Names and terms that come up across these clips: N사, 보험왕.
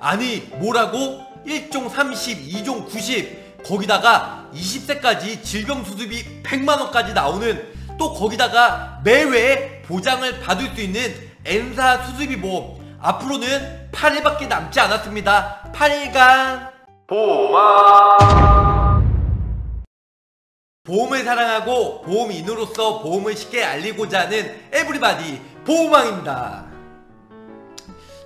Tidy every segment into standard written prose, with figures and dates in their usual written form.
아니 뭐라고? 1종 30, 2종 90, 거기다가 20세까지 질병수습이 100만원까지 나오는, 또 거기다가 매회에 보장을 받을 수 있는 N사 수술비 보험. 앞으로는 8일밖에 남지 않았습니다. 8일간 보험왕! 보험을 사랑하고 보험인으로서 보험을 쉽게 알리고자 하는 에브리바디 보험왕입니다.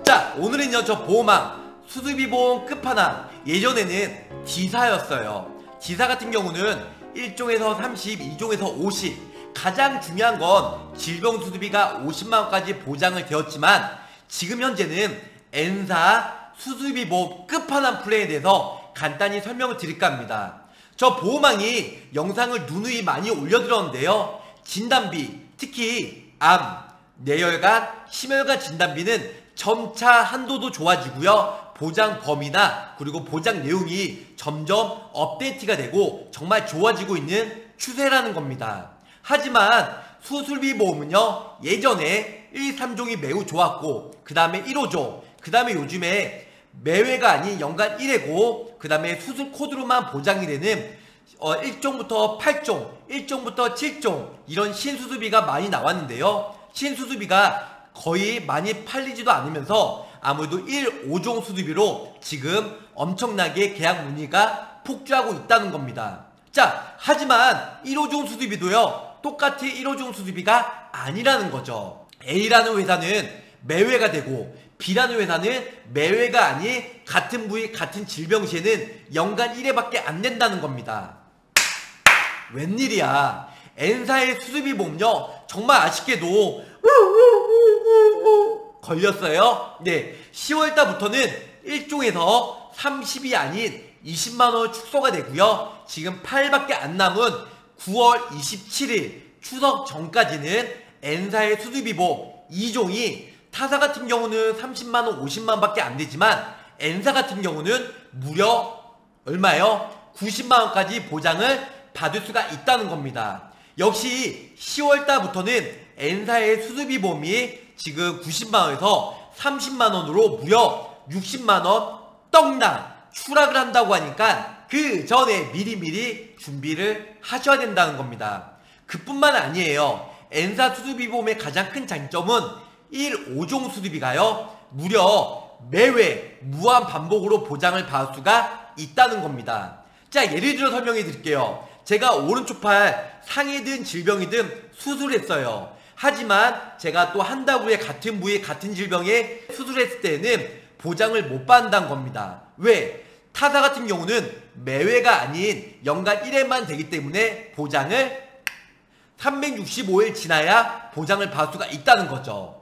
자, 오늘은요, 저 보험왕 수술비 보험 끝판왕, 예전에는 지사였어요. 지사 같은 경우는 1종에서 30, 2종에서 50, 가장 중요한 건 질병 수술비가 50만원까지 보장을 되었지만, 지금 현재는 N사 수술비 보험 끝판왕 플랜에 대해서 간단히 설명을 드릴까 합니다. 저 보험왕이 영상을 누누이 많이 올려드렸는데요, 진단비, 특히 암, 뇌혈관, 심혈관 진단비는 점차 한도도 좋아지고요, 보장 범위나 그리고 보장 내용이 점점 업데이트가 되고 정말 좋아지고 있는 추세라는 겁니다. 하지만 수술비 보험은요, 예전에 1, 3종이 매우 좋았고, 그 다음에 1호종, 그 다음에 요즘에 매회가 아닌 연간 1회고, 그 다음에 수술 코드로만 보장이 되는 1종부터 8종, 1종부터 7종, 이런 신수술비가 많이 나왔는데요, 신수술비가 거의 많이 팔리지도 않으면서 아무래도 1, 5종 수술비로 지금 엄청나게 계약 문의가 폭주하고 있다는 겁니다. 자, 하지만 1호종 수술비도요, 똑같이 1호종 수술비가 아니라는 거죠. A라는 회사는 매회가 되고, B라는 회사는 매회가 아닌 같은 부위 같은 질병 시에는 연간 1회밖에 안 된다는 겁니다. 웬일이야. N사의 수술비 보험요, 정말 아쉽게도 걸렸어요. 네, 10월달부터는 1종에서 30이 아닌 20만원 축소가 되고요, 지금 8일밖에 안 남은 9월 27일 추석 전까지는 N사의 수술비 보험 2종이 타사 같은 경우는 30만원, 50만원 밖에 안 되지만, N사 같은 경우는 무려 얼마요? 90만원까지 보장을 받을 수가 있다는 겁니다. 역시 10월달부터는 N사의 수술비 보험이 지금 90만원에서 30만원으로 무려 60만원 떡락 추락을 한다고 하니까, 그 전에 미리미리 준비를 하셔야 된다는 겁니다. 그뿐만 아니에요. N사 수술비 보험의 가장 큰 장점은 1, 5종 수술비가요, 무려 매회 무한 반복으로 보장을 받을 수가 있다는 겁니다. 자, 예를 들어 설명해 드릴게요. 제가 오른쪽 팔 상이든 질병이든 수술했어요. 하지만 제가 또 한 달 후에 같은 부위 같은 질병에 수술했을 때는 보장을 못 받는다는 겁니다. 왜? 타사 같은 경우는 매회가 아닌 연간 1회만 되기 때문에 보장을 365일 지나야 보장을 받을 수가 있다는 거죠.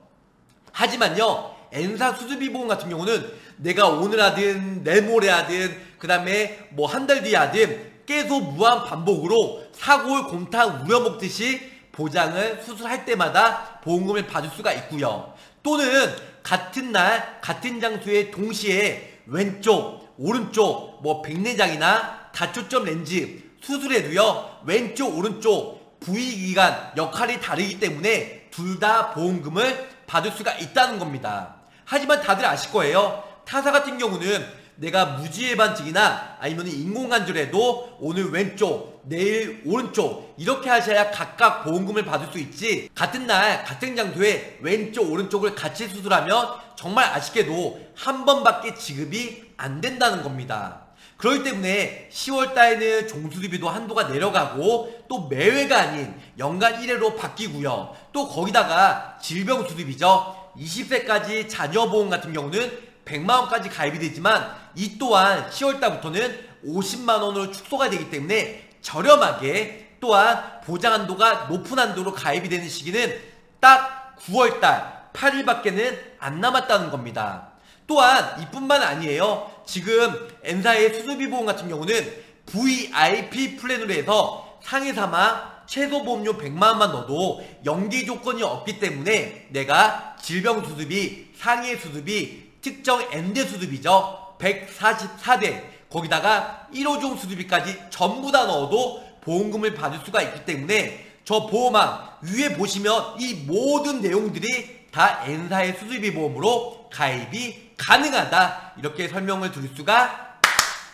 하지만요, N사 수술비 보험 같은 경우는 내가 오늘 하든 내모레 하든 그 다음에 뭐 한 달 뒤에 하든 계속 무한 반복으로 사골 곰탕 우려 먹듯이 보장을 수술할 때마다 보험금을 받을 수가 있고요, 또는 같은 날 같은 장소에 동시에 왼쪽 오른쪽 뭐 백내장이나 다초점 렌즈 수술에도요, 왼쪽 오른쪽 부위기관 역할이 다르기 때문에 둘 다 보험금을 받을 수가 있다는 겁니다. 하지만 다들 아실 거예요. 타사 같은 경우는 내가 무지해반증이나 아니면 인공관절에도 오늘 왼쪽 내일 오른쪽 이렇게 하셔야 각각 보험금을 받을 수 있지, 같은 날 같은 장소에 왼쪽 오른쪽을 같이 수술하면 정말 아쉽게도 한 번밖에 지급이 안 된다는 겁니다. 그렇기 때문에 10월달에는 종수비도 한도가 내려가고, 또 매회가 아닌 연간 1회로 바뀌고요, 또 거기다가 질병수술비죠. 20세까지 자녀보험 같은 경우는 100만원까지 가입이 되지만, 이 또한 10월달부터는 50만원으로 축소가 되기 때문에 저렴하게, 또한 보장한도가 높은 한도로 가입이 되는 시기는 딱 9월달 8일밖에는 안 남았다는 겁니다. 또한 이뿐만 아니에요. 지금 N사의 수술비 보험 같은 경우는 VIP 플랜으로 해서 상해사망 최소 보험료 100만원만 넣어도 연기 조건이 없기 때문에 내가 질병 수술비, 상해 수술비, 특정 N대 수술비죠, 144대, 거기다가 1호종 수술비까지 전부 다 넣어도 보험금을 받을 수가 있기 때문에, 저 보험왕 위에 보시면 이 모든 내용들이 다 N사의 수술비 보험으로 가입이 가능하다, 이렇게 설명을 드릴 수가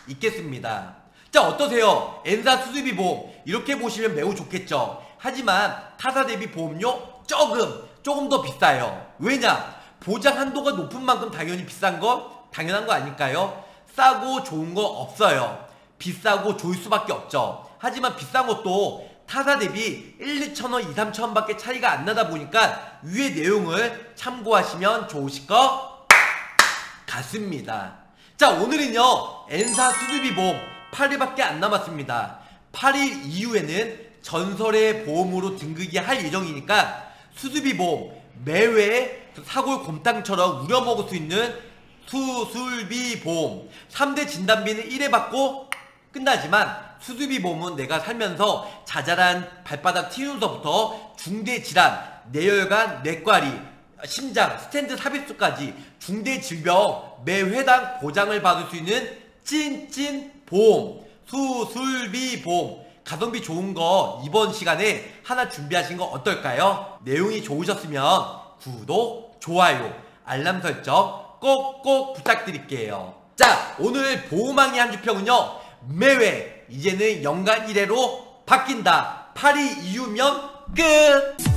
있겠습니다. 자, 어떠세요? N사 수술비 보험 이렇게 보시면 매우 좋겠죠. 하지만 타사 대비 보험료 조금 더 비싸요. 왜냐? 보장 한도가 높은 만큼 당연히 비싼 거 당연한 거 아닐까요? 싸고 좋은 거 없어요. 비싸고 좋을 수밖에 없죠. 하지만 비싼 것도 타사 대비 1, 2천원, 2, 3천원 밖에 차이가 안 나다 보니까 위의 내용을 참고하시면 좋으실 것 같습니다. 자, 오늘은요 N사 수술비 보험 8일밖에 안 남았습니다. 8일 이후에는 전설의 보험으로 등극이 할 예정이니까 수술비 보험 매회 사골 곰탕처럼 우려먹을 수 있는 수술비 보험, 3대 진단비는 1회 받고 끝나지만 수술비 보험은 내가 살면서 자잘한 발바닥 튀우서부터 중대 질환, 뇌혈관, 뇌과리, 심장, 스탠드 삽입술까지 중대 질병 매 회당 보장을 받을 수 있는 찐 보험, 수술비 보험. 가성비 좋은 거 이번 시간에 하나 준비하신 거 어떨까요? 내용이 좋으셨으면 구독, 좋아요, 알람 설정 꼭꼭 부탁드릴게요. 자, 오늘 보험왕의 한주평은요 매회 이제는 연간 1회로 바뀐다. 8일 이후면 끝!